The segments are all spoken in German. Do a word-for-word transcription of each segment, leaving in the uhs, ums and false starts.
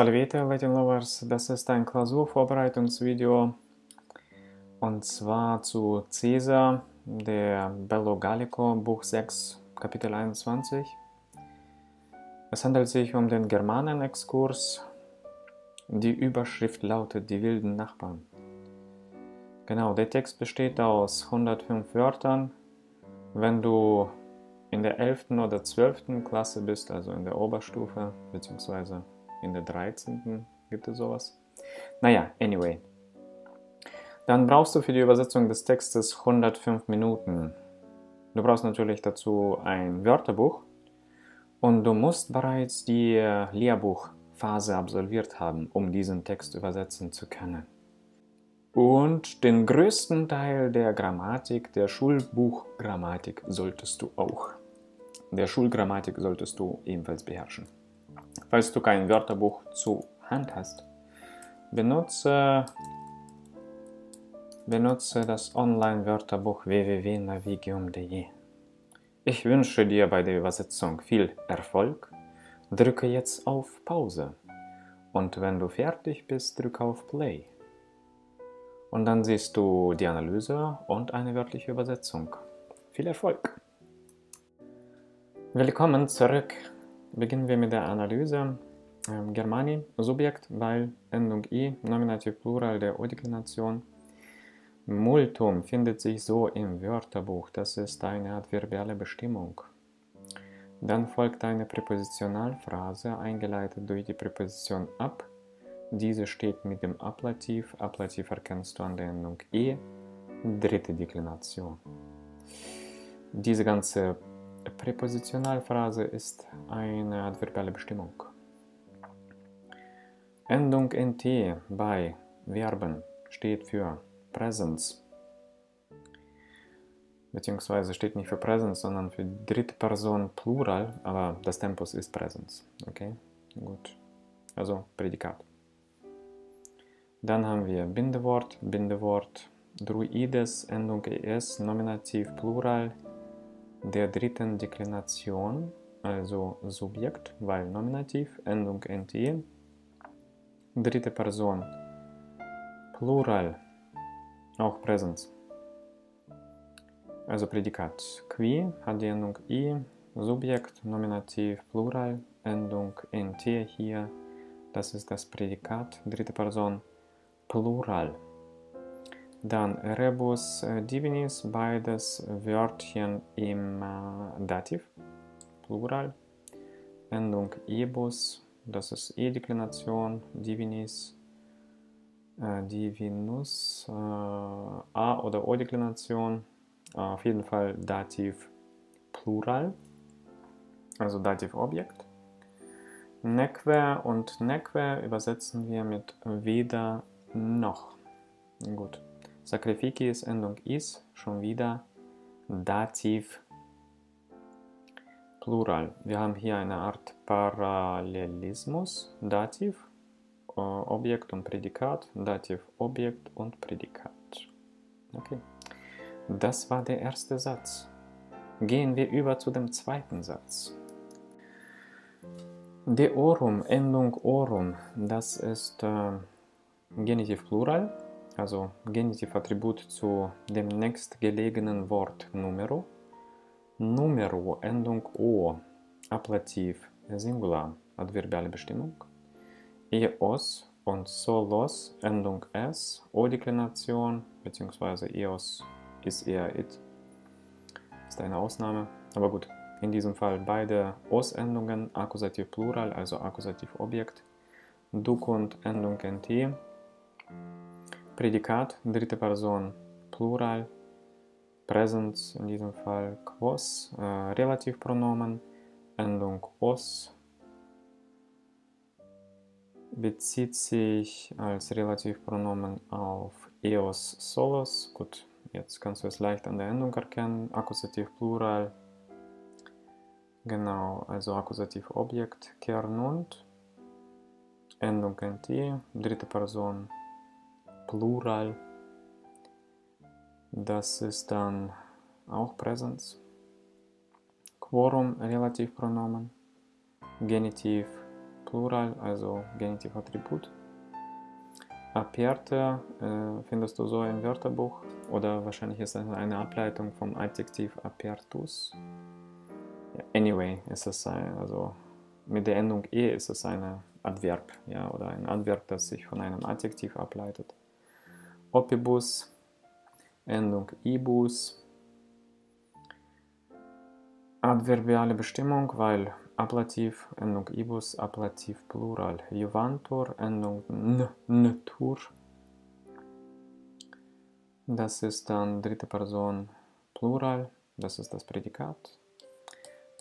Salvete, Latin Lovers, das ist ein Klausurvorbereitungsvideo und zwar zu Caesar, der Bellum Gallicum, Buch sechs, Kapitel einundzwanzig. Es handelt sich um den Germanen-Exkurs. Die Überschrift lautet Die wilden Nachbarn. Genau, der Text besteht aus hundertfünf Wörtern. Wenn du in der elften oder zwölften Klasse bist, also in der Oberstufe, beziehungsweise in der dreizehnten gibt es sowas. Naja, anyway. Dann brauchst du für die Übersetzung des Textes hundertfünf Minuten. Du brauchst natürlich dazu ein Wörterbuch und du musst bereits die Lehrbuchphase absolviert haben, um diesen Text übersetzen zu können. Und den größten Teil der Grammatik, der Schulbuchgrammatik, solltest du auch. Der Schulgrammatik solltest du ebenfalls beherrschen. Falls du kein Wörterbuch zur Hand hast, benutze, benutze das Online-Wörterbuch w w w punkt navigium punkt de. Ich wünsche dir bei der Übersetzung viel Erfolg. Drücke jetzt auf Pause und wenn du fertig bist, drücke auf Play. Und dann siehst du die Analyse und eine wörtliche Übersetzung. Viel Erfolg! Willkommen zurück! Beginnen wir mit der Analyse. Ähm, Germani, Subjekt, weil, Endung i, Nominativ Plural der O-Deklination. Multum findet sich so im Wörterbuch, das ist eine adverbiale Bestimmung. Dann folgt eine Präpositionalphrase, eingeleitet durch die Präposition ab. Diese steht mit dem Ablativ, Ablativ erkennst du an der Endung e, dritte Deklination. Diese ganze Präpositionalphrase ist eine adverbiale Bestimmung. Endung nt bei Verben steht für Präsens. Beziehungsweise steht nicht für Präsens, sondern für Drittperson Plural, aber das Tempus ist Präsens. Okay, gut. Also Prädikat. Dann haben wir Bindewort, Bindewort, Druides, Endung es, Nominativ Plural der dritten Deklination, also Subjekt, weil Nominativ, Endung nt, dritte Person, Plural, auch Präsens, also Prädikat. Qui hat die Endung i, Subjekt, Nominativ, Plural, Endung nt hier, das ist das Prädikat, dritte Person, Plural. Dann Rebus Divinis, beides Wörtchen im Dativ, Plural. Endung Ebus, das ist E-Deklination, Divinis, äh, Divinus, äh, A- oder O-Deklination, auf jeden Fall Dativ Plural, also Dativ Objekt. Neque und Neque übersetzen wir mit weder noch. Gut. Sakrificis, Endung is, schon wieder Dativ Plural. Wir haben hier eine Art Parallelismus, Dativ, Objekt und Prädikat, Dativ, Objekt und Prädikat. Okay, das war der erste Satz. Gehen wir über zu dem zweiten Satz. Deorum, Endung orum, das ist äh, Genitiv Plural. Also Genitiv-Attribut zu dem nächstgelegenen Wort Numero. Numero, Endung O, Appellativ, Singular, adverbiale Bestimmung. Eos und Solos, Endung S, O-Deklination, beziehungsweise Eos ist eher It. Ist eine Ausnahme, aber gut. In diesem Fall beide Os-Endungen, Akkusativ Plural, also Akkusativ Objekt. Dukund, Endung N T. Prädikat, dritte Person, Plural, Präsens in diesem Fall Quos, äh, Relativpronomen, Endung os, bezieht sich als Relativpronomen auf eos solos. Gut, jetzt kannst du es leicht an der Endung erkennen. Akkusativ Plural, genau, also Akkusativ Objekt, Kernunt, Endung nt, dritte Person, Plural, das ist dann auch Präsens. Quorum, Relativpronomen, Genitiv, Plural, also Genitiv-Attribut. Aperte äh, findest du so im Wörterbuch oder wahrscheinlich ist das eine Ableitung vom Adjektiv apertus. Ja, anyway, ist es ein, also mit der Endung e ist es ein Adverb, ja, oder ein Adverb, das sich von einem Adjektiv ableitet. Opibus, Endung ibus. Adverbiale Bestimmung, weil Ablativ, Endung ibus, Ablativ Plural. Juvantur, Endung n, ntur. Das ist dann dritte Person Plural, das ist das Prädikat.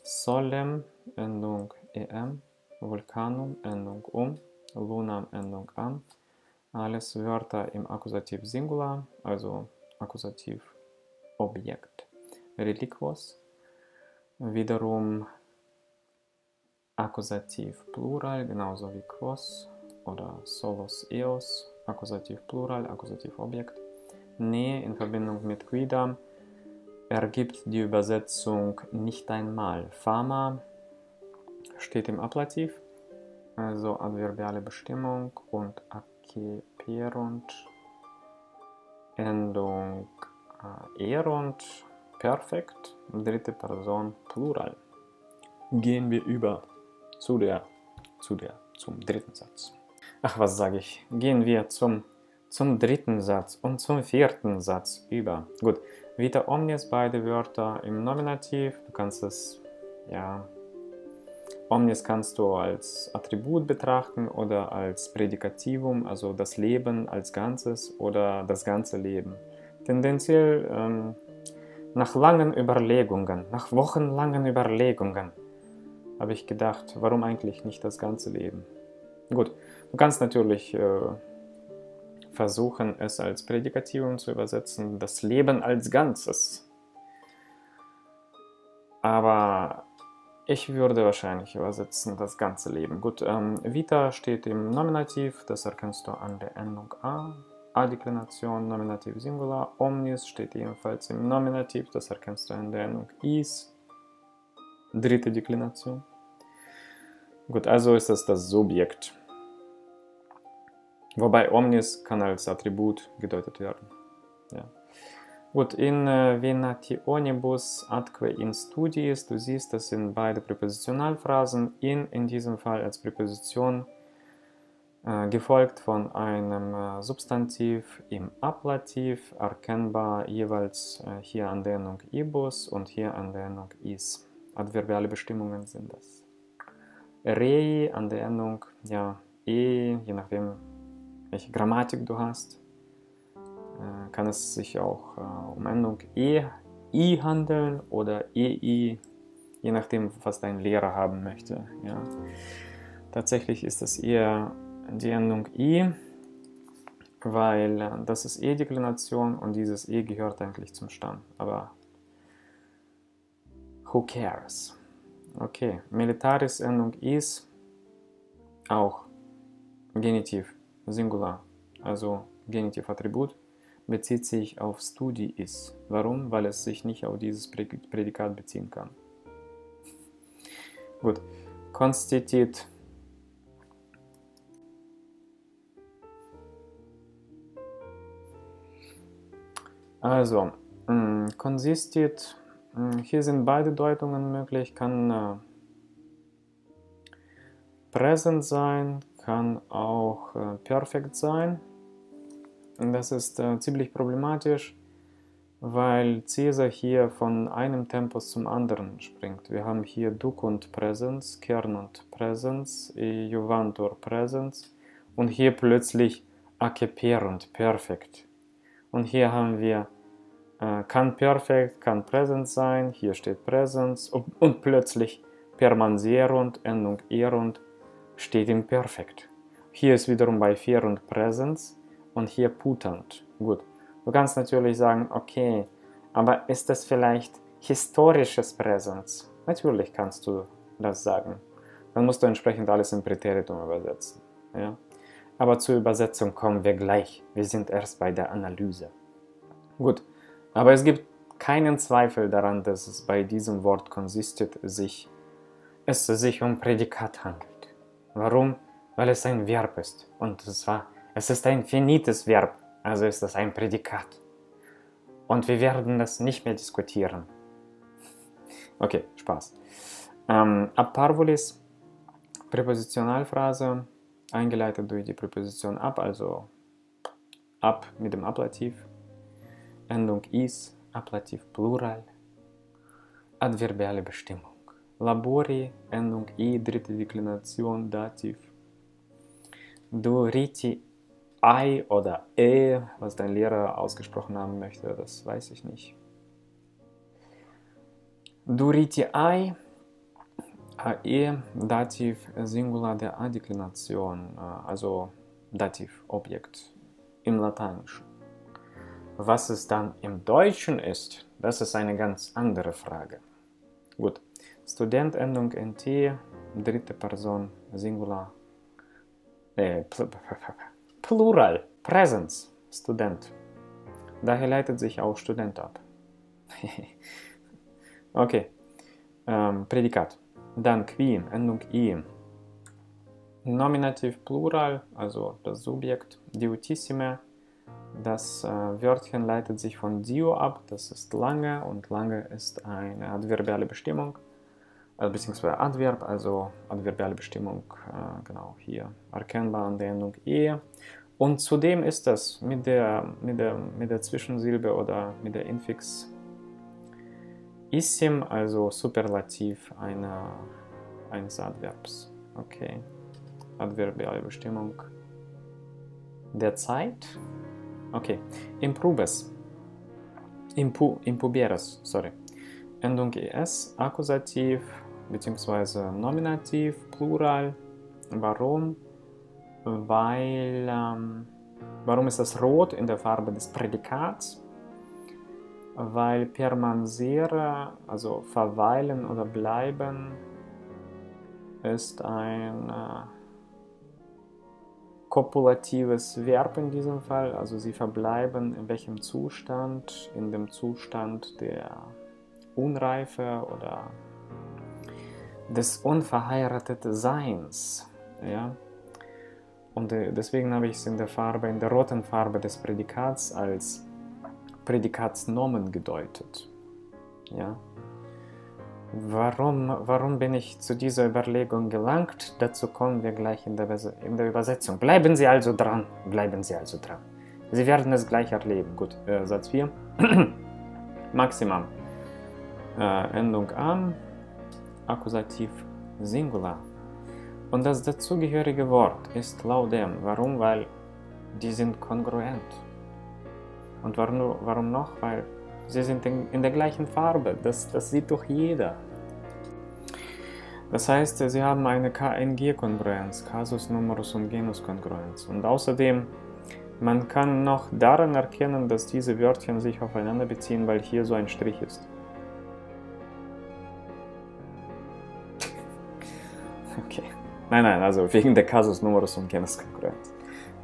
Solem, Endung em, Vulkanum, Endung um, Lunam, Endung am. Alles Wörter im Akkusativ Singular, also Akkusativ Objekt. Reliquos, wiederum Akkusativ Plural, genauso wie quos oder solos eos, Akkusativ Plural, Akkusativ Objekt. Ne in Verbindung mit quidam ergibt die Übersetzung nicht einmal. Fama steht im Ablativ, also adverbiale Bestimmung und acceperont, Endung eront, perfekt, dritte Person Plural. Gehen wir über zu der, zu der, zum dritten Satz. Ach, was sage ich? Gehen wir zum, zum dritten Satz und zum vierten Satz über. Gut, vita omnes, beide Wörter im Nominativ. Du kannst es, ja, omnes kannst du als Attribut betrachten oder als Prädikativum, also das Leben als Ganzes oder das ganze Leben. Tendenziell, ähm, nach langen Überlegungen, nach wochenlangen Überlegungen, habe ich gedacht, warum eigentlich nicht das ganze Leben? Gut, du kannst natürlich äh, versuchen, es als Prädikativum zu übersetzen, das Leben als Ganzes. Aber ich würde wahrscheinlich übersetzen, das ganze Leben. Gut, ähm, vita steht im Nominativ, das erkennst du an der Endung a. Adeklination, Nominativ Singular. Omnis steht ebenfalls im Nominativ, das erkennst du an der Endung is. Dritte Deklination. Gut, also ist das das Subjekt. Wobei omnis kann als Attribut gedeutet werden. Ja. Gut, in äh, venationibus atque in studiis, du siehst das in beide Präpositionalphrasen, in in diesem Fall als Präposition äh, gefolgt von einem äh, Substantiv im Ablativ, erkennbar jeweils äh, hier an der Endung ibus und hier an der Endung is. Adverbiale Bestimmungen sind das. Rei an der Endung, ja, e, je nachdem, welche Grammatik du hast, äh, kann es sich auch äh, um Endung e, i handeln oder ei, je nachdem, was dein Lehrer haben möchte. Ja. Tatsächlich ist das eher die Endung i, weil äh, das ist E-Deklination und dieses e gehört eigentlich zum Stamm, aber who cares? Okay, militaris Endung is, auch Genitiv, Singular, also Genitiv-Attribut, bezieht sich auf studiis. Warum? Weil es sich nicht auf dieses Prädikat beziehen kann. Gut, konstitit. Also, mh, consistit. Hier sind beide Deutungen möglich, kann äh, Präsent sein, kann auch äh, Perfekt sein. Und das ist äh, ziemlich problematisch, weil Caesar hier von einem Tempus zum anderen springt. Wir haben hier Duc und Präsens, Kern und Präsens, Juvantur Präsens und hier plötzlich acceperent, Perfekt. Und hier haben wir kann perfekt, kann Präsens sein, hier steht Präsens und, und plötzlich permanserund, Endung erund, steht im Perfekt. Hier ist wiederum bei ferund Präsens und hier putant. Gut, du kannst natürlich sagen, okay, aber ist das vielleicht historisches Präsens? Natürlich kannst du das sagen. Dann musst du entsprechend alles im Präteritum übersetzen. Ja? Aber zur Übersetzung kommen wir gleich. Wir sind erst bei der Analyse. Gut. Aber es gibt keinen Zweifel daran, dass es bei diesem Wort consistit sich, es sich um Prädikat handelt. Warum? Weil es ein Verb ist. Und zwar, es ist ein finites Verb, also ist es ein Prädikat. Und wir werden das nicht mehr diskutieren. Okay, Spaß. Ähm, ab parvulis, Präpositionalphrase, eingeleitet durch die Präposition ab, also ab mit dem Ablativ. Endung is, Ablativ Plural. Adverbiale Bestimmung. Labori, Endung i, dritte Deklination, Dativ. Duriti, ei oder e, was dein Lehrer ausgesprochen haben möchte, das weiß ich nicht. Duriti ei, ae, Dativ, Singular der Adeklination, also Dativ, Objekt im Lateinischen. Was es dann im Deutschen ist, das ist eine ganz andere Frage. Gut. Student, Endung nt, dritte Person, Singular, äh, Plural, Präsens, Student. Daher leitet sich auch Student ab. Okay, ähm, Prädikat. Dann qui, Endung i, Nominativ, Plural, also das Subjekt, diutissime. Das äh, Wörtchen leitet sich von dio ab, das ist lange, und lange ist eine adverbiale Bestimmung, also, beziehungsweise Adverb, also adverbiale Bestimmung, äh, genau hier, erkennbar an der Endung e. Und zudem ist das mit der, mit der, mit der Zwischensilbe oder mit der Infix issim, also Superlativ einer, eines Adverbs. Okay, adverbiale Bestimmung der Zeit. Okay, improbes, Impu, impuberes, sorry, Endung es, Akkusativ, beziehungsweise Nominativ, Plural. Warum? Weil, ähm, warum ist das Rot in der Farbe des Prädikats? Weil permanere, also verweilen oder bleiben, ist ein... Äh, kopulatives Verb in diesem Fall, also sie verbleiben in welchem Zustand? In dem Zustand der Unreife oder des unverheirateten Seins. Ja? Und deswegen habe ich es in der Farbe, in der roten Farbe des Prädikats als Prädikatsnomen gedeutet. Ja? Warum, warum bin ich zu dieser Überlegung gelangt? Dazu kommen wir gleich in der, in der Übersetzung. Bleiben Sie also dran, bleiben Sie also dran. Sie werden es gleich erleben. Gut, äh, Satz vier. Maximum. Äh, Endung am, Akkusativ Singular. Und das dazugehörige Wort ist laudem. Warum? Weil die sind kongruent. Und warum, warum noch? Weil sie sind in der gleichen Farbe, das, das sieht doch jeder. Das heißt, sie haben eine K N G-Kongruenz, Kasus, Numerus und Genus-Kongruenz. Und außerdem, man kann noch daran erkennen, dass diese Wörtchen sich aufeinander beziehen, weil hier so ein Strich ist. Okay. Nein, nein, also wegen der Kasus, Numerus und Genus-Kongruenz.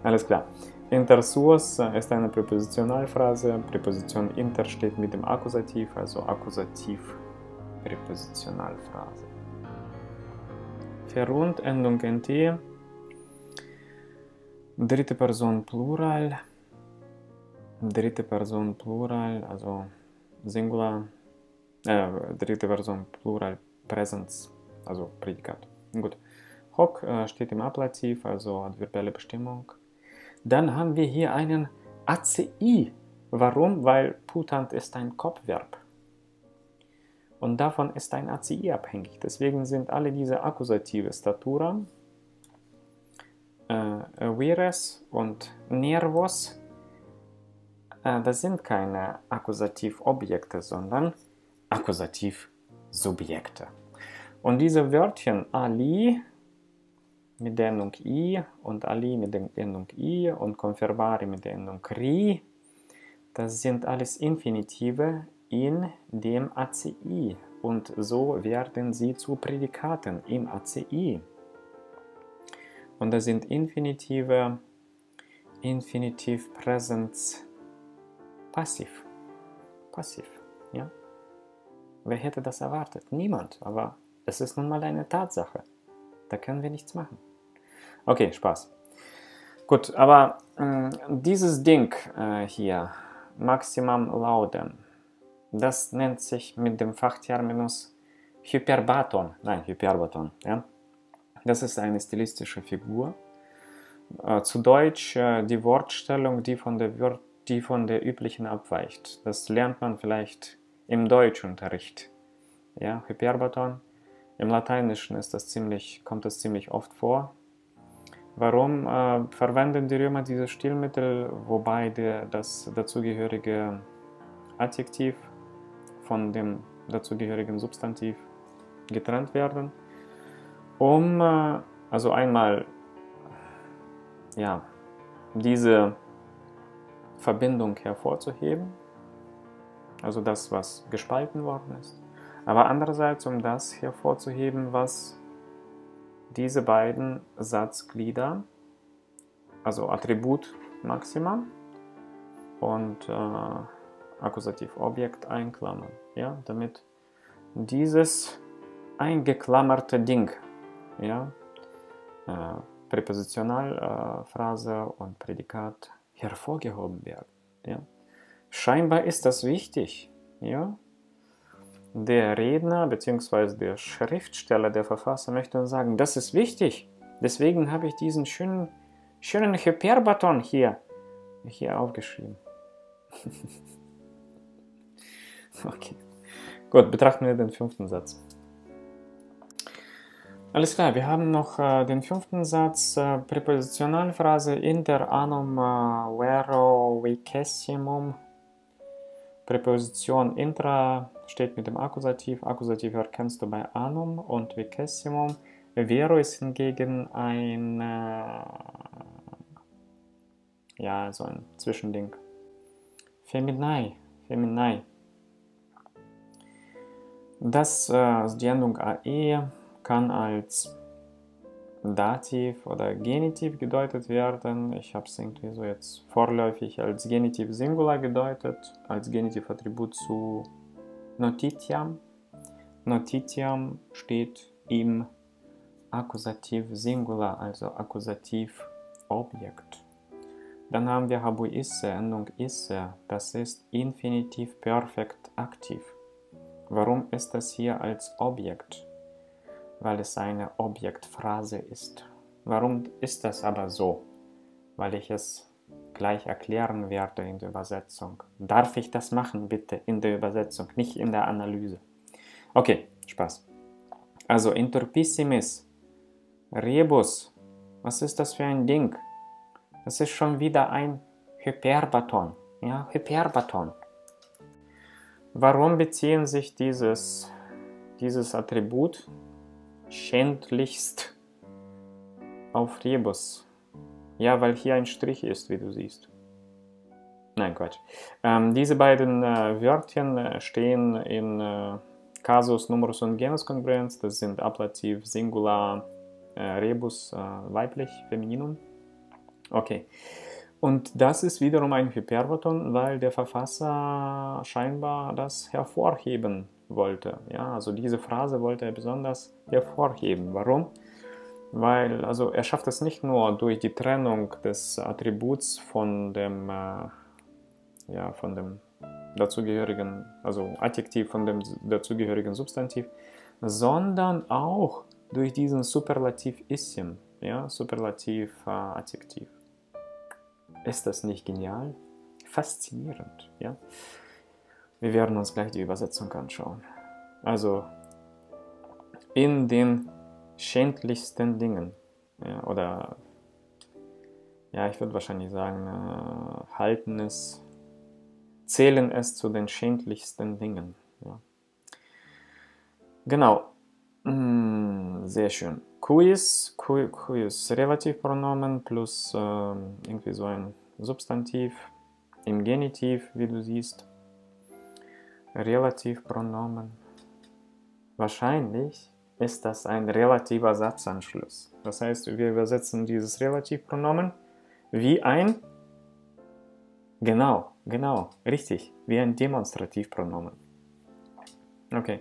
Alles klar. Intersuos ist eine Präpositionalphrase. Präposition inter steht mit dem Akkusativ, also Akkusativ-Präpositionalphrase. Verund, Endung nt, dritte Person Plural, dritte Person Plural, also Singular, äh, dritte Person Plural Präsens, also Prädikat. Gut. Hoc äh, steht im Ablativ, also adverbiale Bestimmung. Dann haben wir hier einen A C I. Warum? Weil Putant ist ein Kopfverb. Und davon ist ein A C I abhängig. Deswegen sind alle diese Akkusative Statura, äh, Vires und Nervos, äh, das sind keine Akkusativobjekte, sondern Akkusativsubjekte. Und diese Wörtchen Ali, mit der Endung i und ali mit der Endung i und conferbari mit der Endung ri, das sind alles Infinitive in dem A C I und so werden sie zu Prädikaten im A C I. Und das sind Infinitive, Infinitiv, Präsens, Passiv. Passiv, ja. Wer hätte das erwartet? Niemand, aber es ist nun mal eine Tatsache. Da können wir nichts machen. Okay, Spaß. Gut, aber mh, dieses Ding äh, hier, Maximum Laudem, das nennt sich mit dem Fachterminus Hyperbaton. Nein, Hyperbaton. Ja? Das ist eine stilistische Figur. Äh, zu Deutsch äh, die Wortstellung, die von der Wörter die von der üblichen abweicht. Das lernt man vielleicht im Deutschunterricht. Ja, Hyperbaton. Im Lateinischen ist das ziemlich, kommt das ziemlich oft vor. Warum äh, verwenden die Römer dieses Stilmittel, wobei der, das dazugehörige Adjektiv von dem dazugehörigen Substantiv getrennt werden? Um, äh, also einmal, ja, diese Verbindung hervorzuheben, also das, was gespalten worden ist, aber andererseits, um das hervorzuheben, was diese beiden Satzglieder, also Attribut Maxima und äh, Akkusativ Objekt einklammern, ja, damit dieses eingeklammerte Ding, ja, äh, Präpositional, äh, Phrase und Prädikat hervorgehoben werden. Ja. Scheinbar ist das wichtig. Ja. Der Redner bzw. der Schriftsteller, der Verfasser möchte uns sagen, das ist wichtig. Deswegen habe ich diesen schönen, schönen Hyperbaton hier, hier aufgeschrieben. Okay. Gut, betrachten wir den fünften Satz. Alles klar, wir haben noch äh, den fünften Satz, äh, Präpositionalphrase inter annum äh, vero vicessimum. Präposition intra steht mit dem Akkusativ, Akkusativ erkennst du bei annum und vicessimum. Vero ist hingegen ein, äh, ja, so ein Zwischending. Feminae, Feminae. Das, äh, die Endung ae kann als Dativ oder Genitiv gedeutet werden. Ich habe es irgendwie so jetzt vorläufig als Genitiv Singular gedeutet, als Genitiv-Attribut zu Notitiam. Notitiam steht im Akkusativ Singular, also Akkusativ Objekt. Dann haben wir Habuisse, Endung isse, das ist Infinitiv Perfekt Aktiv. Warum ist das hier als Objekt? Weil es eine Objektphrase ist. Warum ist das aber so? Weil ich es gleich erklären werde in der Übersetzung. Darf ich das machen, bitte, in der Übersetzung, nicht in der Analyse? Okay, Spaß. Also, interpissimis, rebus, was ist das für ein Ding? Das ist schon wieder ein Hyperbaton. Ja, Hyperbaton. Warum beziehen sich dieses, dieses Attribut schändlichst auf Rebus? Ja, weil hier ein Strich ist, wie du siehst. Nein, Quatsch. Ähm, diese beiden äh, Wörtchen stehen in äh, Kasus, Numerus und Genuskongruenz. Das sind Ablativ, Singular, äh, Rebus, äh, weiblich, Femininum. Okay. Und das ist wiederum ein Hyperbaton, weil der Verfasser scheinbar das hervorheben wollte. Ja, also diese Phrase wollte er besonders hervorheben. Warum? Weil, also er schafft es nicht nur durch die Trennung des Attributs von dem, äh, ja, von dem dazugehörigen, also Adjektiv von dem dazugehörigen Substantiv, sondern auch durch diesen Superlativ issim, ja, Superlativ äh, Adjektiv. Ist das nicht genial? Faszinierend, ja? Wir werden uns gleich die Übersetzung anschauen. Also, in den schändlichsten Dingen, ja, oder, ja, ich würde wahrscheinlich sagen, äh, halten es, zählen es zu den schändlichsten Dingen. Ja. Genau, mm, sehr schön. Cuis, cuis, Relativpronomen plus äh, irgendwie so ein Substantiv im Genitiv, wie du siehst. Relativpronomen. Wahrscheinlich ist das ein relativer Satzanschluss. Das heißt, wir übersetzen dieses Relativpronomen wie ein, genau, genau, richtig, wie ein Demonstrativpronomen. Okay.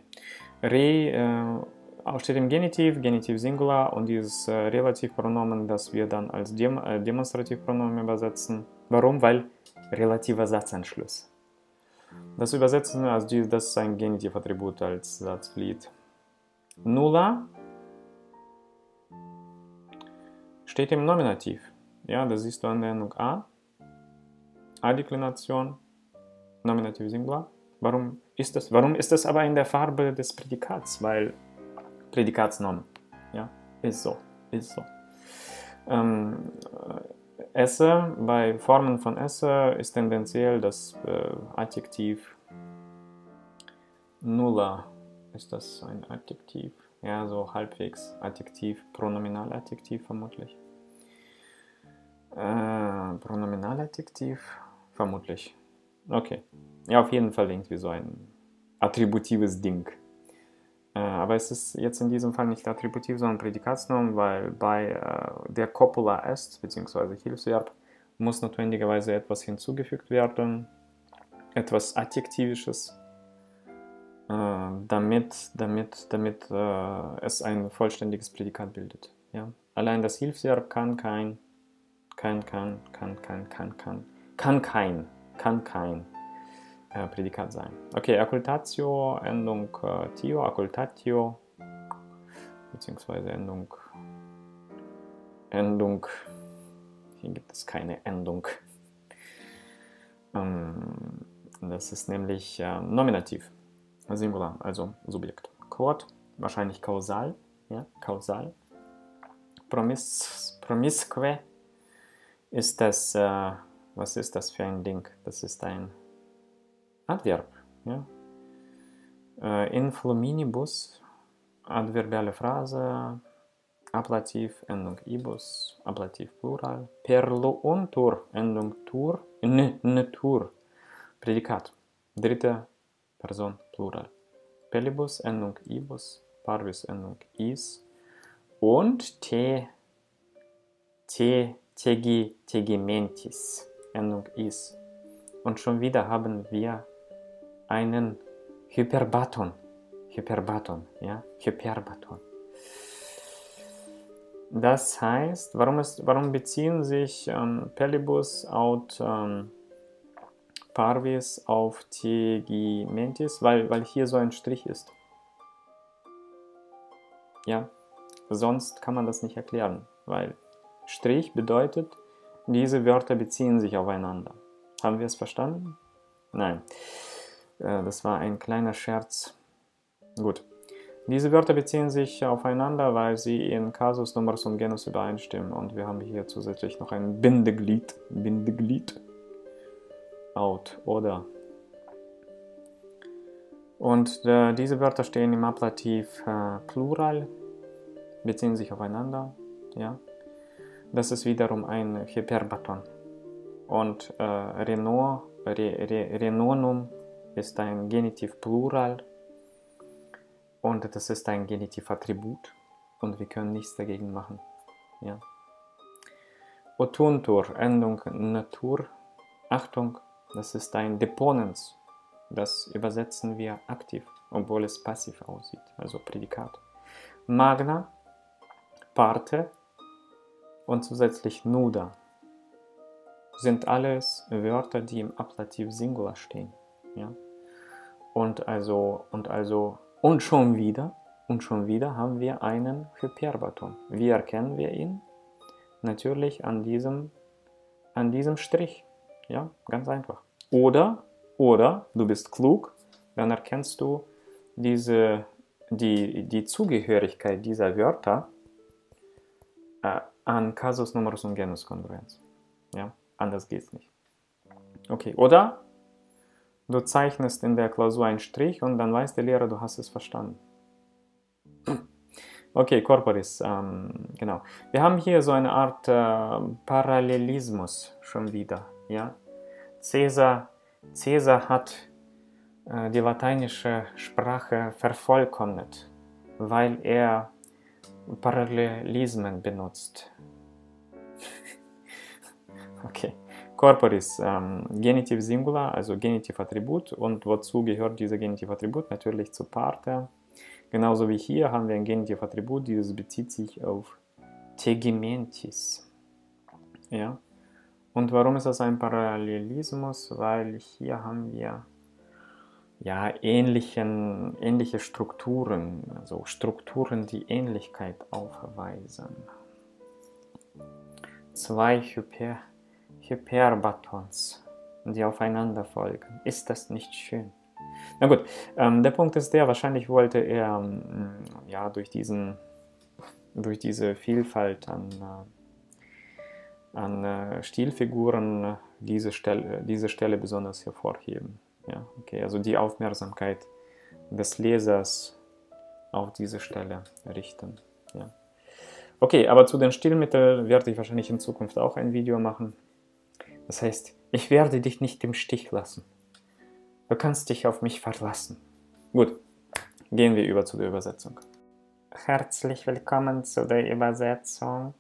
Re, äh, auch steht im Genitiv, Genitiv Singular und dieses äh, Relativpronomen, das wir dann als Dem äh, Demonstrativpronomen übersetzen. Warum? Weil relativer Satzanschluss. Das Übersetzen, also die, das ist ein Genitivattribut als Satzglied. Nulla steht im Nominativ. Ja, das siehst du an der Endung A. A-Deklination, Nominativ Singular. Warum ist das? Warum ist das aber in der Farbe des Prädikats? Weil Prädikatsnomen. Ja, ist so, ist so. Ähm, esse, bei Formen von esse ist tendenziell das äh, Adjektiv. Nulla ist das ein Adjektiv. Ja, so halbwegs Adjektiv, Pronominaladjektiv vermutlich. Äh, Pronominaladjektiv vermutlich. Okay. Ja, auf jeden Fall irgendwie so ein attributives Ding. Äh, aber es ist jetzt in diesem Fall nicht attributiv, sondern Prädikatsnomen, weil bei äh, der Copula est, bzw. Hilfsverb, muss notwendigerweise etwas hinzugefügt werden, etwas Adjektivisches, äh, damit, damit, damit äh, es ein vollständiges Prädikat bildet. Ja? Allein das Hilfsverb kann kein, kann, kann, kann, kann, kann, kann, kann kein, kann kein. Äh, Prädikat sein. Okay, Occultatio, Endung äh, Tio, Occultatio, beziehungsweise Endung, Endung, hier gibt es keine Endung. Ähm, das ist nämlich äh, Nominativ, Singular, also Subjekt. Quod, wahrscheinlich kausal, ja, kausal. Promis, promisque ist das, äh, was ist das für ein Ding? Das ist ein Adverb, ja. Äh, in Fluminibus, adverbiale Phrase, Ablativ, Endung ibus, Ablativ Plural, Perluuntur, Endung tur, n-n-tur, Prädikat, dritte Person Plural, Perlibus, Endung ibus, Parvis, Endung is und te, te, tegi, tegimentis, Endung is. Und schon wieder haben wir einen Hyperbaton, Hyperbaton, ja, Hyperbaton. Das heißt, warum, ist, warum beziehen sich ähm, Perlibus und ähm, Parvis auf Tegimentis? Weil, weil hier so ein Strich ist. Ja, sonst kann man das nicht erklären, weil Strich bedeutet, diese Wörter beziehen sich aufeinander. Haben wir es verstanden? Nein. Das war ein kleiner Scherz. Gut. Diese Wörter beziehen sich aufeinander, weil sie in Kasus, Numerus und Genus übereinstimmen. Und wir haben hier zusätzlich noch ein Bindeglied. Bindeglied. Out, oder? Und äh, diese Wörter stehen im Ablativ äh, Plural. Beziehen sich aufeinander. Ja. Das ist wiederum ein Hyperbaton. Und äh, Renault, Re, Re, Renonum ist ein Genitiv Plural und das ist ein Genitiv-Attribut und wir können nichts dagegen machen. Ja. Otuntur, Endung Natur, Achtung, das ist ein Deponens, das übersetzen wir aktiv, obwohl es passiv aussieht, also Prädikat. Magna, Parte und zusätzlich Nuda. Sind alles Wörter, die im Ablativ Singular stehen. Ja? Und, also, und, also, und, schon wieder, und schon wieder haben wir einen Hyperbaton. Wie erkennen wir ihn? Natürlich an diesem, an diesem Strich. Ja? Ganz einfach. Oder, oder du bist klug, dann erkennst du diese, die, die Zugehörigkeit dieser Wörter äh, an Kasus, Numerus und Genus-Kongruenz. Ja? Anders geht's nicht. Okay, oder du zeichnest in der Klausur einen Strich und dann weiß der Lehrer, du hast es verstanden. Okay, Corporis, ähm, genau. Wir haben hier so eine Art äh, Parallelismus schon wieder. Ja? Caesar, Caesar hat äh, die lateinische Sprache vervollkommnet, weil er Parallelismen benutzt. Okay, Corporis, ähm, Genitiv Singular, also Genitiv Attribut und wozu gehört dieser Genitiv Attribut? Natürlich zu Parte. Genauso wie hier haben wir ein Genitiv-Attribut, dieses bezieht sich auf tegementis. Ja? Und warum ist das ein Parallelismus? Weil hier haben wir ja, ähnlichen, ähnliche Strukturen, also Strukturen, die Ähnlichkeit aufweisen. Zwei Hyper Hyperbatons, die aufeinander folgen. Ist das nicht schön? Na gut, ähm, der Punkt ist der, wahrscheinlich wollte er ähm, ja, durch, diesen, durch diese Vielfalt an, äh, an äh, Stilfiguren diese Stelle, diese Stelle besonders hervorheben. Ja, okay, also die Aufmerksamkeit des Lesers auf diese Stelle richten. Ja. Okay, aber zu den Stilmitteln werde ich wahrscheinlich in Zukunft auch ein Video machen. Das heißt, ich werde dich nicht im Stich lassen. Du kannst dich auf mich verlassen. Gut, gehen wir über zu der Übersetzung. Herzlich willkommen zu der Übersetzung.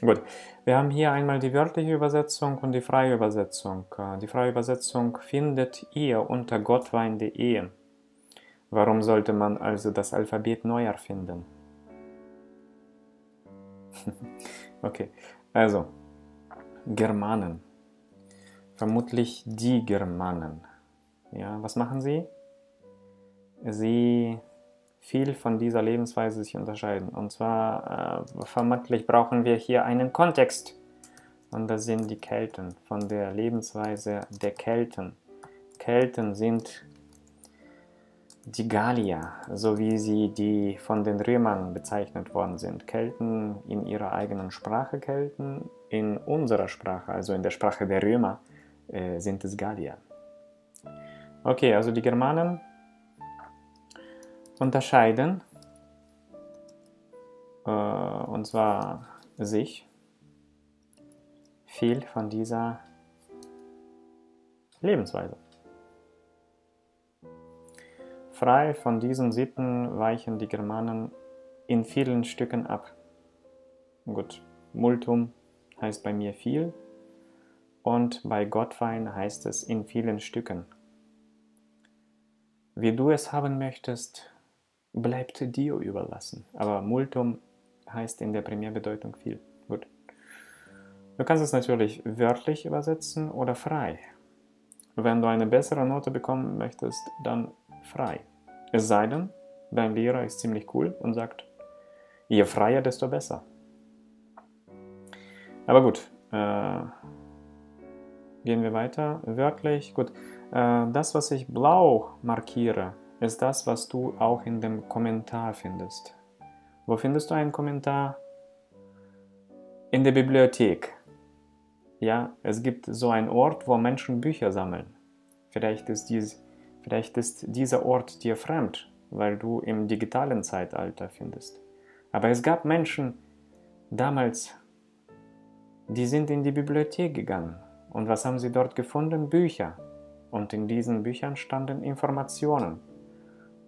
Gut, wir haben hier einmal die wörtliche Übersetzung und die freie Übersetzung. Die freie Übersetzung findet ihr unter gottwein punkt de. Warum sollte man also das Alphabet neu erfinden? Okay, also Germanen. Vermutlich die Germanen. Ja, was machen sie? Sie viel von dieser Lebensweise sich unterscheiden. Und zwar äh, vermutlich brauchen wir hier einen Kontext. Und das sind die Kelten, von der Lebensweise der Kelten. Kelten sind die Gallier, so wie sie die von den Römern bezeichnet worden sind. Kelten in ihrer eigenen Sprache, Kelten in unserer Sprache, also in der Sprache der Römer, äh, sind es Gallier. Okay, also die Germanen unterscheiden, äh, und zwar sich viel von dieser Lebensweise. Frei von diesen Sitten weichen die Germanen in vielen Stücken ab. Gut, multum heißt bei mir viel und bei Gottwein heißt es in vielen Stücken. Wie du es haben möchtest, bleibt dir überlassen. Aber multum heißt in der Primärbedeutung viel. Gut. Du kannst es natürlich wörtlich übersetzen oder frei. Wenn du eine bessere Note bekommen möchtest, dann frei. Es sei denn, dein Lehrer ist ziemlich cool und sagt, je freier, desto besser. Aber gut, äh, gehen wir weiter. Wörtlich, gut. Äh, das, was ich blau markiere, ist das, was du auch in dem Kommentar findest. Wo findest du einen Kommentar? In der Bibliothek. Ja, es gibt so einen Ort, wo Menschen Bücher sammeln. Vielleicht ist dies, vielleicht ist dieser Ort dir fremd, weil du im digitalen Zeitalter findest. Aber es gab Menschen damals, die sind in die Bibliothek gegangen. Und was haben sie dort gefunden? Bücher. Und in diesen Büchern standen Informationen.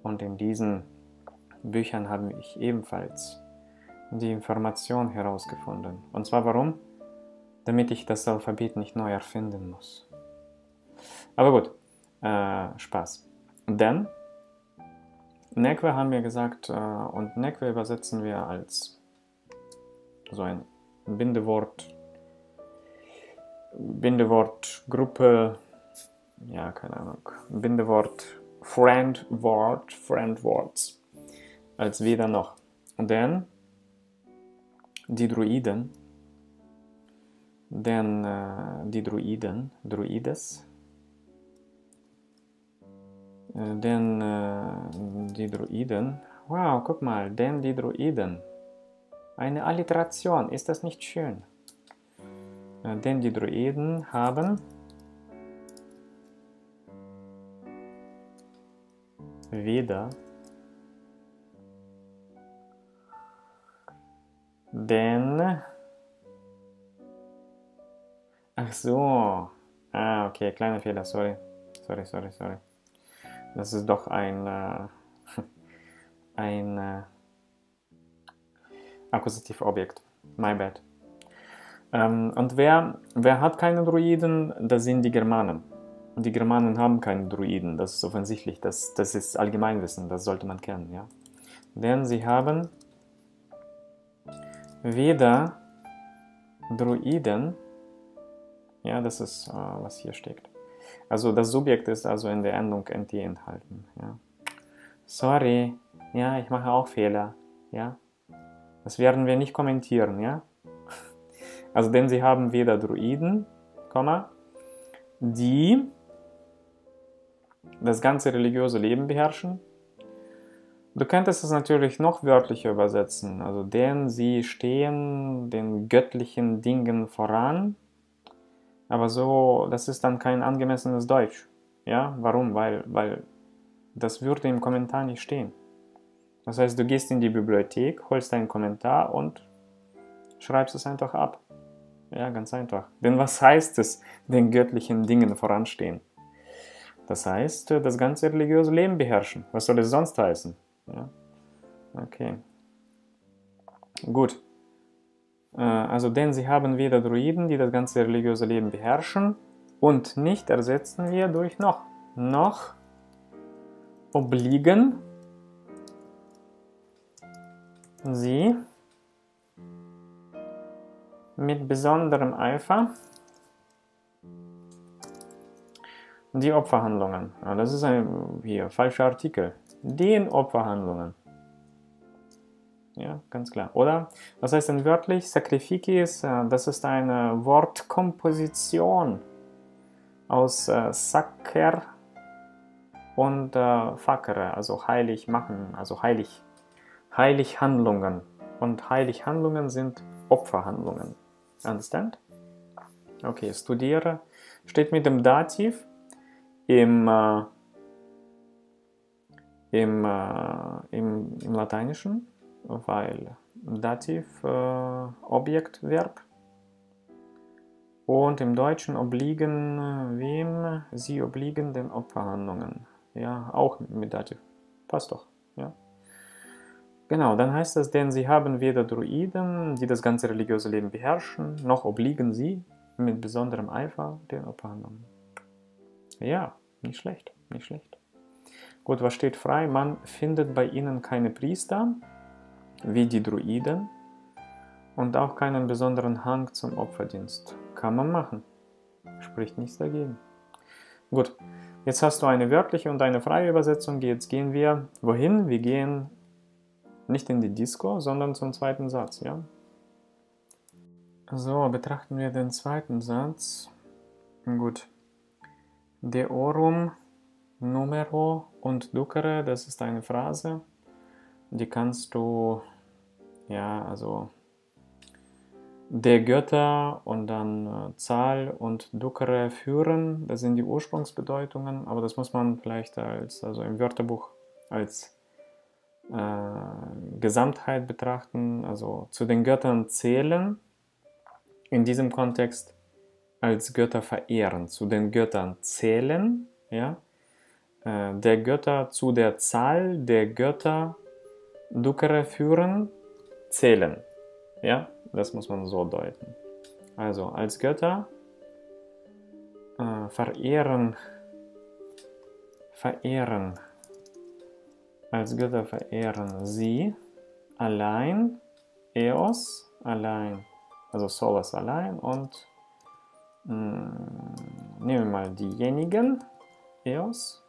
Und in diesen Büchern habe ich ebenfalls die Information herausgefunden. Und zwar warum? Damit ich das Alphabet nicht neu erfinden muss. Aber gut, äh, Spaß. Denn Neque haben wir gesagt, äh, und Neque übersetzen wir als so ein Bindewort, Bindewortgruppe, ja, keine Ahnung, Bindewort, Friendwort, Friendworts, als weder noch. Denn die Druiden, denn äh, die Druiden, Druides, äh, denn äh, die Druiden, wow, guck mal, denn die Druiden, eine Alliteration, ist das nicht schön? Äh, denn die Druiden haben weder denn, ach so, ah, okay, kleiner Fehler, sorry, sorry, sorry, sorry, das ist doch ein, äh, ein äh, Akkusativobjekt, my bad. Ähm, und wer, wer hat keine Druiden, das sind die Germanen. Die Germanen haben keine Druiden, das ist offensichtlich, das, das ist Allgemeinwissen, das sollte man kennen, ja. denn sie haben weder Druiden, ja, das ist, äh, was hier steckt. Also das Subjekt ist also in der Endung N T enthalten. Ja. Sorry, ja, ich mache auch Fehler, ja. Das werden wir nicht kommentieren, ja. Also denn sie haben weder Druiden, Komma, die das ganze religiöse Leben beherrschen. Du könntest es natürlich noch wörtlicher übersetzen, also denn sie stehen den göttlichen Dingen voran, aber so, das ist dann kein angemessenes Deutsch. Ja, warum? Weil, weil das würde im Kommentar nicht stehen. Das heißt, du gehst in die Bibliothek, holst einen Kommentar und schreibst es einfach ab. Ja, ganz einfach. Denn was heißt es, den göttlichen Dingen voranstehen? Das heißt, das ganze religiöse Leben beherrschen. Was soll es sonst heißen? Ja. Okay. Gut. Also, denn sie haben weder Druiden, die das ganze religiöse Leben beherrschen, und nicht ersetzen wir durch noch. Noch obliegen sie mit besonderem Eifer die Opferhandlungen. Das ist ein hier, falscher Artikel. Den Opferhandlungen. Ja, ganz klar, oder? Das heißt dann wörtlich, Sacrificis, das ist eine Wortkomposition aus äh, Sacer und äh, Facere, also heilig machen, also heilig, heilig Handlungen. Und heilig Handlungen sind Opferhandlungen. Understand? Okay, studiere. Steht mit dem Dativ im, äh, im, äh, im, im Lateinischen. Weil Dativ, äh, Objekt, Verb, und im Deutschen obliegen äh, wem? Sie obliegen den Opferhandlungen. Ja, auch mit Dativ. Passt doch. Ja. Genau, dann heißt das, denn sie haben weder Druiden, die das ganze religiöse Leben beherrschen, noch obliegen sie mit besonderem Eifer den Opferhandlungen. Ja, nicht schlecht, nicht schlecht. Gut, was steht frei? Man findet bei ihnen keine Priester, wie die Druiden, und auch keinen besonderen Hang zum Opferdienst. Kann man machen. Spricht nichts dagegen. Gut, jetzt hast du eine wörtliche und eine freie Übersetzung. Jetzt gehen wir wohin? Wir gehen nicht in die Disco, sondern zum zweiten Satz. Ja? So, betrachten wir den zweiten Satz. Gut. Deorum, numero und ducere, das ist eine Phrase. Die kannst du, ja, also der Götter und dann äh, Zahl und Ducere führen, das sind die Ursprungsbedeutungen, aber das muss man vielleicht als, also im Wörterbuch als äh, Gesamtheit betrachten, also zu den Göttern zählen, in diesem Kontext als Götter verehren, zu den Göttern zählen, ja, äh, der Götter zu der Zahl der Götter Ducere führen, zählen. Ja, das muss man so deuten. Also als Götter äh, verehren, verehren, als Götter verehren sie allein, Eos allein, also Solas allein, und mh, nehmen wir mal diejenigen, Eos,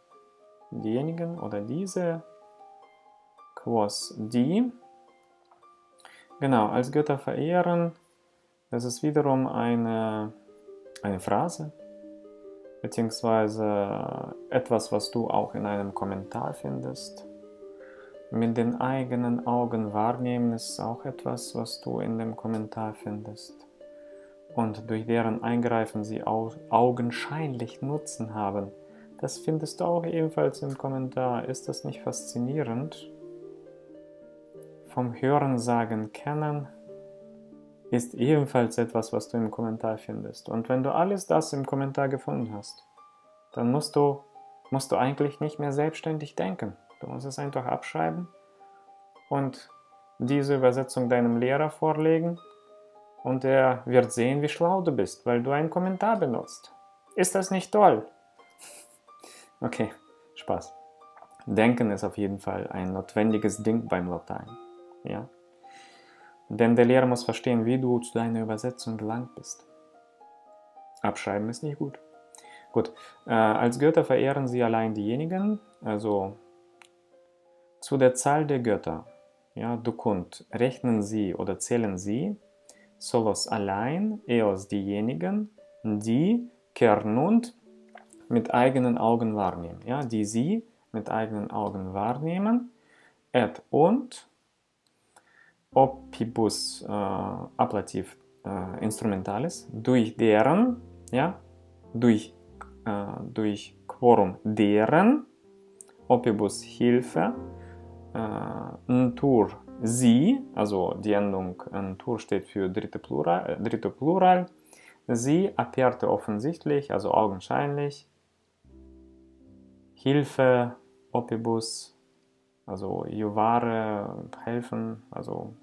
diejenigen oder diese, quos die, genau, als Götter verehren, das ist wiederum eine, eine Phrase, beziehungsweise etwas, was du auch in einem Kommentar findest. Mit den eigenen Augen wahrnehmen ist auch etwas, was du in dem Kommentar findest. Und durch deren Eingreifen sie auch augenscheinlich Nutzen haben. Das findest du auch ebenfalls im Kommentar. Ist das nicht faszinierend? Vom Hörensagen kennen ist ebenfalls etwas, was du im Kommentar findest. Und wenn du alles das im Kommentar gefunden hast, dann musst du, musst du eigentlich nicht mehr selbstständig denken. Du musst es einfach abschreiben und diese Übersetzung deinem Lehrer vorlegen, und er wird sehen, wie schlau du bist, weil du einen Kommentar benutzt. Ist das nicht toll? Okay, Spaß. Denken ist auf jeden Fall ein notwendiges Ding beim Latein. Ja? Denn der Lehrer muss verstehen, wie du zu deiner Übersetzung gelangt bist. Abschreiben ist nicht gut. Gut, äh, als Götter verehren sie allein diejenigen, also zu der Zahl der Götter, ja, dukund, rechnen sie oder zählen sie, solos allein, eos diejenigen, die kernunt mit eigenen Augen wahrnehmen, ja, die sie mit eigenen Augen wahrnehmen, et und opibus äh, ablativ äh, instrumentalis, durch deren, ja, durch durch Quorum deren, opibus Hilfe, äh, ntur sie, also die Endung ntur steht für dritte Plural, äh, dritte Plural, sie aperte offensichtlich, also augenscheinlich, Hilfe, opibus, also juvare, helfen, also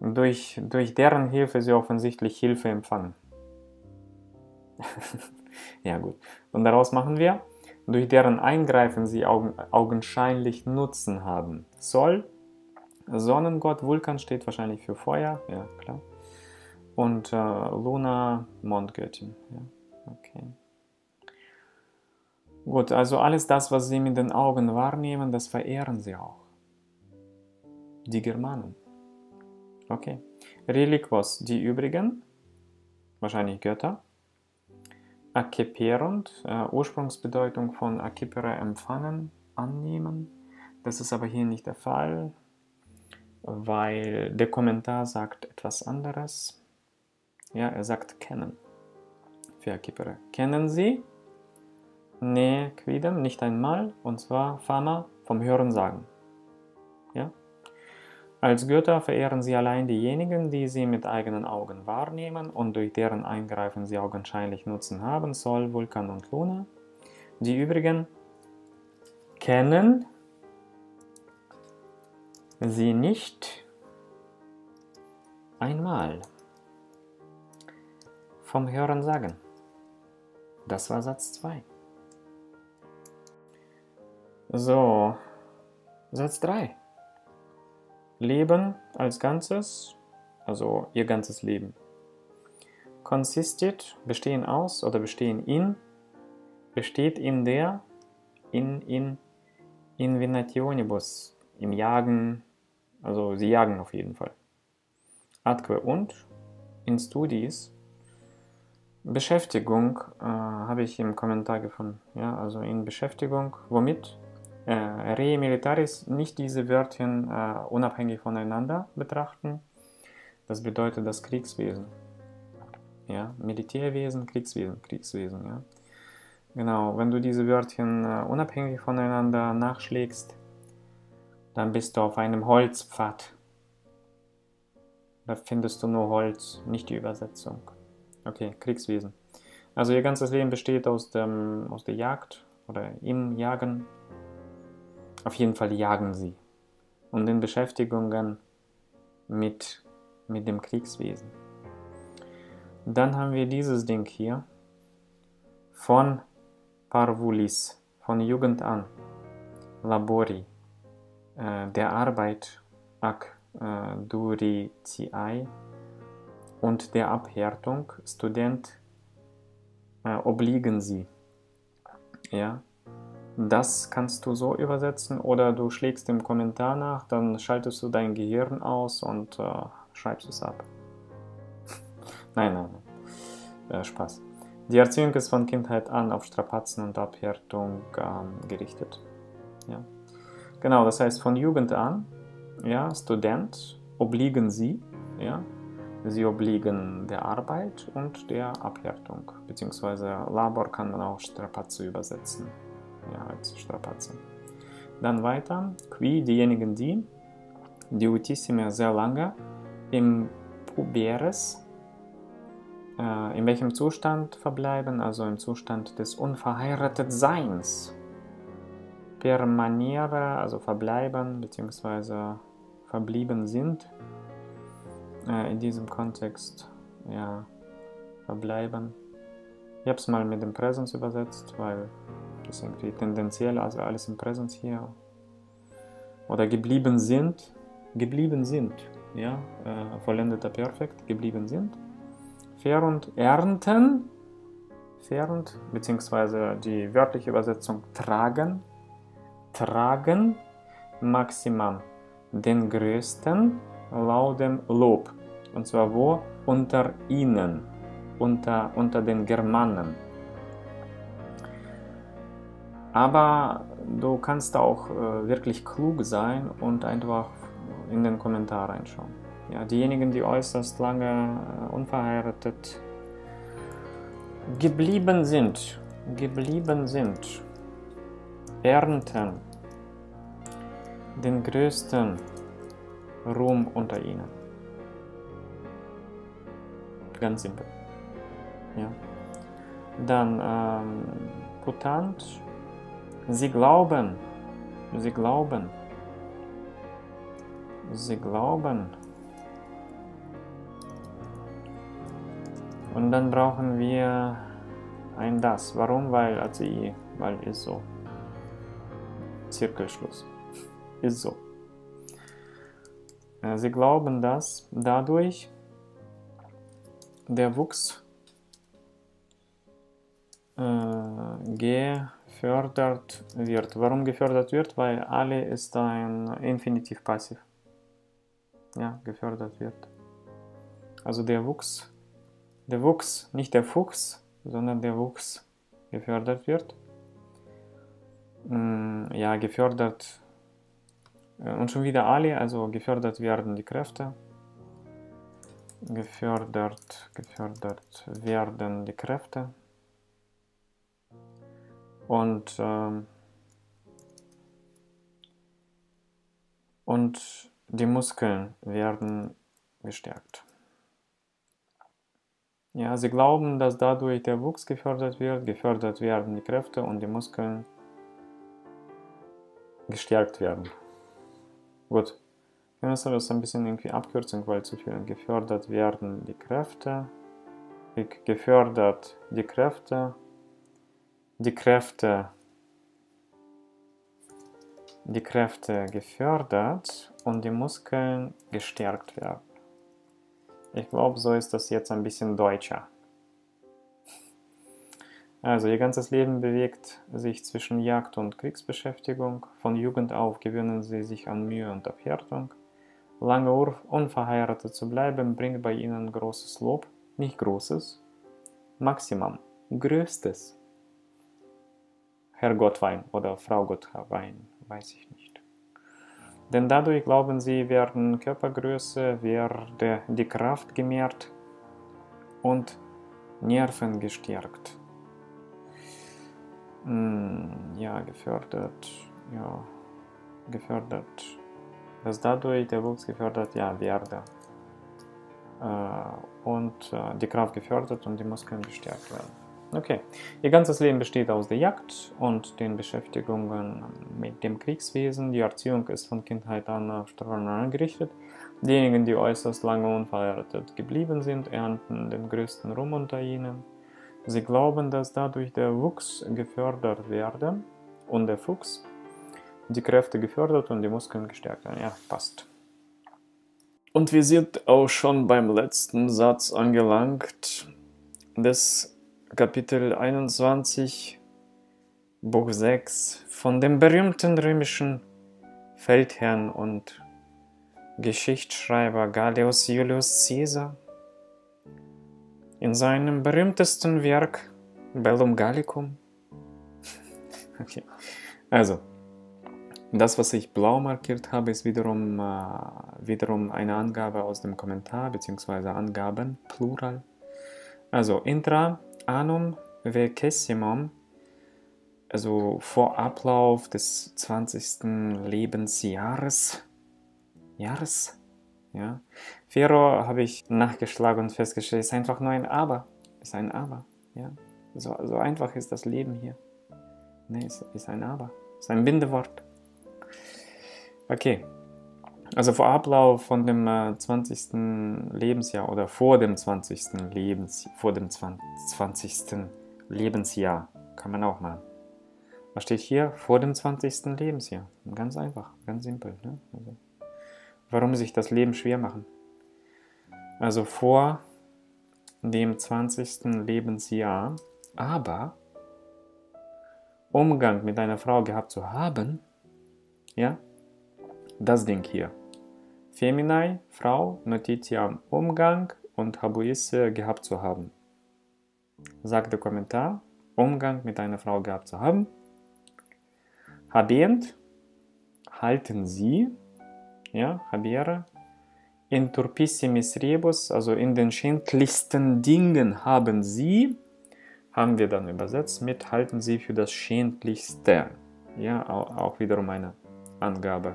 durch, durch deren Hilfe sie offensichtlich Hilfe empfangen. Ja gut, und daraus machen wir, durch deren Eingreifen sie augen, augenscheinlich Nutzen haben. Sol, Sonnengott, Vulkan steht wahrscheinlich für Feuer, ja klar. Und äh, Luna, Mondgöttin, ja, okay. Gut, also alles das, was sie mit den Augen wahrnehmen, das verehren sie auch. Die Germanen. Okay. Reliquos, die übrigen, wahrscheinlich Götter. Acceperend, äh, Ursprungsbedeutung von accepere empfangen, annehmen. Das ist aber hier nicht der Fall, weil der Kommentar sagt etwas anderes. Ja, er sagt kennen. Für accepere. Kennen Sie? Ne, quidem, nicht einmal, und zwar fama, vom Hören sagen. Ja? Als Götter verehren sie allein diejenigen, die sie mit eigenen Augen wahrnehmen und durch deren Eingreifen sie augenscheinlich Nutzen haben, Sol, Vulkan und Luna. Die übrigen kennen sie nicht einmal. Vom Hören sagen. Das war Satz zwei. So, Satz drei. Leben als Ganzes, also ihr ganzes Leben. Consisted, bestehen aus oder bestehen in, besteht in der, in, in, in Venationibus, im Jagen, also sie jagen auf jeden Fall. Adque und, in Studies, Beschäftigung, äh, habe ich im Kommentar gefunden, ja, also in Beschäftigung, womit? Äh, Re militaris, nicht diese Wörtchen äh, unabhängig voneinander betrachten. Das bedeutet das Kriegswesen. Ja? Militärwesen, Kriegswesen, Kriegswesen. Ja? Genau, wenn du diese Wörtchen äh, unabhängig voneinander nachschlägst, dann bist du auf einem Holzpfad. Da findest du nur Holz, nicht die Übersetzung. Okay, Kriegswesen. Also ihr ganzes Leben besteht aus, dem, aus der Jagd oder im Jagen. Auf jeden Fall jagen sie. Und in Beschäftigungen mit, mit dem Kriegswesen. Dann haben wir dieses Ding hier. Von Parvulis, von Jugend an. Labori, äh, der Arbeit, ac äh, duritiae, und der Abhärtung, Student, äh, obliegen sie. Ja. Das kannst du so übersetzen oder du schlägst im Kommentar nach, dann schaltest du dein Gehirn aus und äh, schreibst es ab. nein, nein, nein. Äh, Spaß. Die Erziehung ist von Kindheit an auf Strapazen und Abhärtung ähm, gerichtet. Ja. Genau, das heißt von Jugend an, ja, Student, obliegen sie, ja, sie obliegen der Arbeit und der Abhärtung, beziehungsweise Labor kann man auch Strapaze übersetzen. Ja, als Strapazen. Dann weiter, qui, diejenigen die, diutissime, sehr lange, im puberes, äh, in welchem Zustand verbleiben, also im Zustand des Unverheiratetseins, permanere, also verbleiben, beziehungsweise verblieben sind, äh, in diesem Kontext, ja, verbleiben. Ich habe es mal mit dem Präsens übersetzt, weil das irgendwie tendenziell, also alles im Präsens hier, oder geblieben sind, geblieben sind, ja, äh, vollendeter Perfekt, geblieben sind, verend ernten, verend, beziehungsweise die wörtliche Übersetzung tragen, tragen maximum, den größten, lauten Lob, und zwar wo? Unter ihnen, unter, unter den Germanen. Aber du kannst auch äh, wirklich klug sein und einfach in den Kommentar reinschauen. Ja, diejenigen, die äußerst lange äh, unverheiratet geblieben sind, geblieben sind, ernten den größten Ruhm unter ihnen. Ganz simpel. Ja. Dann ähm, Putant. Sie glauben, sie glauben, sie glauben. Und dann brauchen wir ein das. Warum? Weil, also I, weil ist so. Zirkelschluss. Ist so. Sie glauben, dass dadurch der Wuchs äh, gehe gefördert wird. Warum gefördert wird? Weil alle ist ein Infinitiv-Passiv. Ja, gefördert wird. Also der Wuchs, der Wuchs, nicht der Fuchs, sondern der Wuchs gefördert wird. Ja, gefördert und schon wieder alle, also gefördert werden die Kräfte. Gefördert, gefördert werden die Kräfte. Und, ähm, und die Muskeln werden gestärkt. Ja, sie glauben, dass dadurch der Wuchs gefördert wird, gefördert werden die Kräfte und die Muskeln gestärkt werden. Gut, wir müssen das ein bisschen irgendwie abkürzen, weil zu viel gefördert werden die Kräfte, gefördert die Kräfte. Die Kräfte, die Kräfte gefördert und die Muskeln gestärkt werden. Ich glaube, so ist das jetzt ein bisschen deutscher. Also ihr ganzes Leben bewegt sich zwischen Jagd und Kriegsbeschäftigung. Von Jugend auf gewöhnen sie sich an Mühe und Abhärtung. Lange unverheiratet zu bleiben, bringt bei ihnen großes Lob. Nicht großes, Maximum, größtes. Herr Gottwein oder Frau Gottwein, weiß ich nicht. Denn dadurch glauben sie, werden Körpergröße, werde die Kraft gemehrt und Nerven gestärkt. Hm, ja, gefördert, ja, gefördert. Dass dadurch der Wuchs gefördert, ja, werde. Äh, und äh, die Kraft gefördert und die Muskeln gestärkt werden. Okay, ihr ganzes Leben besteht aus der Jagd und den Beschäftigungen mit dem Kriegswesen. Die Erziehung ist von Kindheit an auf Strafen angerichtet. Diejenigen, die äußerst lange unverheiratet geblieben sind, ernten den größten Ruhm unter ihnen. Sie glauben, dass dadurch der Wuchs gefördert werde und der Fuchs, die Kräfte gefördert und die Muskeln gestärkt werden. Ja, passt. Und wir sind auch schon beim letzten Satz angelangt des Kapitel einundzwanzig, Buch sechs, von dem berühmten römischen Feldherrn und Geschichtsschreiber Gaius Julius Caesar. In seinem berühmtesten Werk Bellum Gallicum. Okay. Also, das, was ich blau markiert habe, ist wiederum, äh, wiederum eine Angabe aus dem Kommentar, beziehungsweise Angaben, Plural. Also, Intra. Anum vecessimum, also vor Ablauf des zwanzigsten Lebensjahres, Jahres, ja. Fero habe ich nachgeschlagen und festgestellt, ist einfach nur ein Aber, ist ein Aber, ja. So, so einfach ist das Leben hier. Ne, ist, ist ein Aber, ist ein Bindewort. Okay, also vor Ablauf von dem zwanzigsten Lebensjahr oder vor dem zwanzigsten Lebensjahr, vor dem zwanzigsten Lebensjahr, kann man auch mal. Was steht hier? Vor dem zwanzigsten Lebensjahr. Ganz einfach, ganz simpel. Ne? Also, warum sich das Leben schwer machen? Also vor dem zwanzigsten Lebensjahr, aber Umgang mit einer Frau gehabt zu haben, ja, das Ding hier. Feminae, Frau, Notitiam, Umgang und Habuisse gehabt zu haben. Sagt der Kommentar, Umgang mit einer Frau gehabt zu haben. Habend, halten Sie, ja, habere, in turpissimis rebus, also in den schändlichsten Dingen haben Sie, haben wir dann übersetzt mit halten Sie für das Schändlichste. Ja, auch, auch wiederum eine Angabe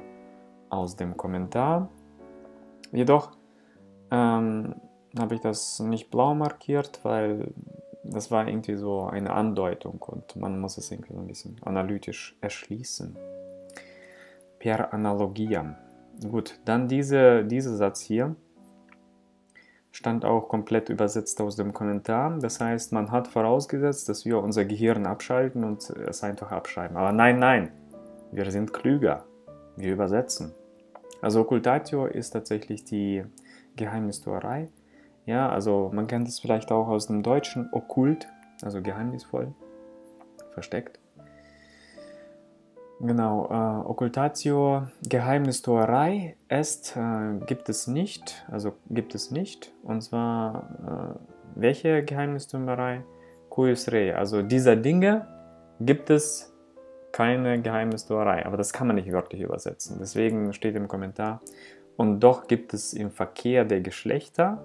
aus dem Kommentar. Jedoch ähm, habe ich das nicht blau markiert, weil das war irgendwie so eine Andeutung und man muss es irgendwie so ein bisschen analytisch erschließen. Per Analogiam. Gut, dann diese, dieser Satz hier stand auch komplett übersetzt aus dem Kommentar. Das heißt, man hat vorausgesetzt, dass wir unser Gehirn abschalten und es einfach abschreiben. Aber nein, nein, wir sind klüger. Wir übersetzen. Also Occultatio ist tatsächlich die Geheimnistuerei. Ja, also man kennt es vielleicht auch aus dem Deutschen, okkult, also geheimnisvoll, versteckt. Genau, äh, Occultatio, Geheimnistuerei, est, äh, gibt es nicht, also gibt es nicht, und zwar, äh, welche Geheimnistuerei? Cuius Rei, also dieser Dinge gibt es keine Geheimnistuerei, aber das kann man nicht wirklich übersetzen, deswegen steht im Kommentar, und doch gibt es im Verkehr der Geschlechter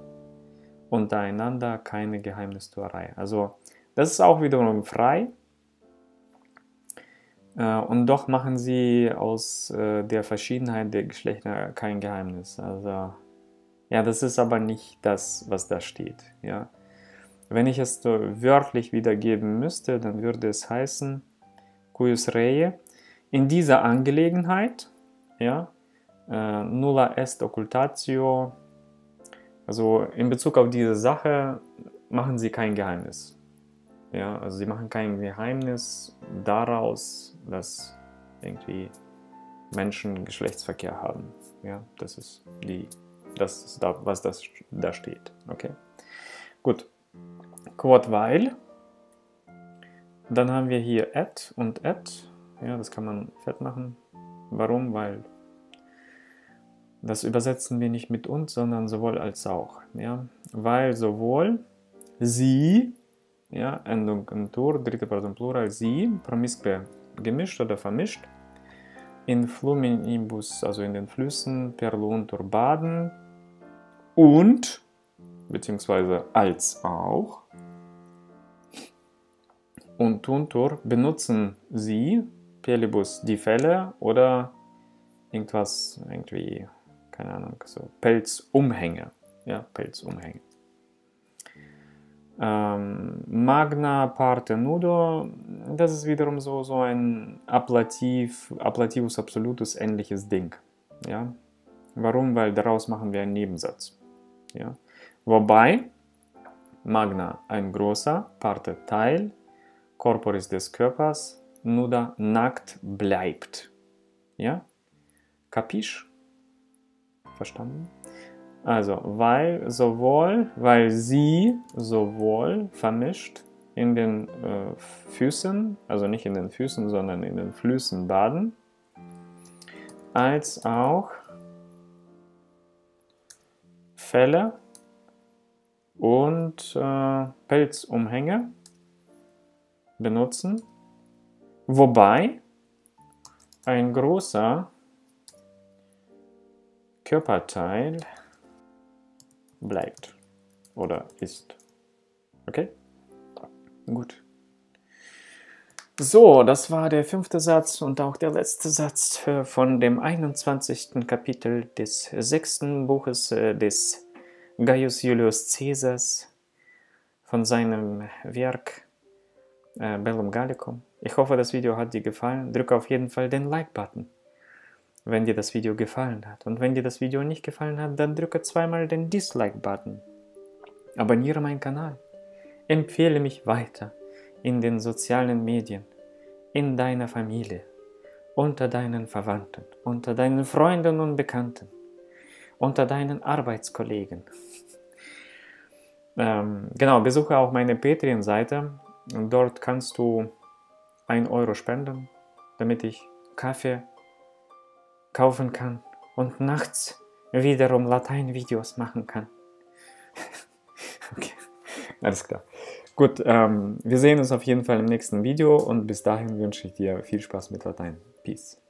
untereinander keine Geheimnistuerei. Also das ist auch wiederum frei, äh, und doch machen sie aus äh, der Verschiedenheit der Geschlechter kein Geheimnis. Also ja, das ist aber nicht das, was da steht. Ja. Wenn ich es so wörtlich wiedergeben müsste, dann würde es heißen, cuius rei, in dieser Angelegenheit, ja, äh, nulla est occultatio. Also in Bezug auf diese Sache machen sie kein Geheimnis. Ja, also sie machen kein Geheimnis daraus, dass irgendwie Menschen Geschlechtsverkehr haben. Ja, das ist die, das ist da, was das da steht. Okay. Gut. Quod weil. Dann haben wir hier et und et. Ja, das kann man fett machen. Warum? Weil. Das übersetzen wir nicht mit uns, sondern sowohl als auch. Ja? Weil sowohl sie, ja, Endung in Tur, dritte Person Plural, sie, promisque gemischt oder vermischt, in Fluminibus, also in den Flüssen, per Luntur baden und, beziehungsweise als auch, und Tuntur benutzen sie, Pelibus, die Felle oder irgendwas, irgendwie. Keine Ahnung, so Pelzumhänge, ja, Pelzumhänge. Ähm, magna parte nudo, das ist wiederum so, so ein Ablativ, Ablativus absolutus ähnliches Ding, ja. Warum? Weil daraus machen wir einen Nebensatz, ja. Wobei magna ein großer, parte Teil, corporis des Körpers, nuda nackt bleibt, ja. Kapisch? Verstanden? Also, weil sowohl, weil sie sowohl vermischt in den äh, Füßen, also nicht in den Füßen, sondern in den Flüssen baden, als auch Felle und äh, Pelzumhänge benutzen, wobei ein großer Körperteil bleibt oder ist. Okay? Gut. So, das war der fünfte Satz und auch der letzte Satz von dem einundzwanzigsten Kapitel des sechsten Buches des Gaius Julius Caesars von seinem Werk Bellum Gallicum. Ich hoffe, das Video hat dir gefallen. Drück auf jeden Fall den Like-Button, wenn dir das Video gefallen hat. Und wenn dir das Video nicht gefallen hat, dann drücke zweimal den Dislike-Button. Abonniere meinen Kanal. Empfehle mich weiter in den sozialen Medien. in deiner Familie, unter deinen Verwandten, unter deinen Freunden und Bekannten, unter deinen Arbeitskollegen. ähm, genau, besuche auch meine Patreon-Seite und dort kannst du einen Euro spenden, damit ich Kaffee kaufen kann und nachts wiederum Latein-Videos machen kann. Okay, alles klar. Gut, ähm, wir sehen uns auf jeden Fall im nächsten Video und bis dahin wünsche ich dir viel Spaß mit Latein. Peace.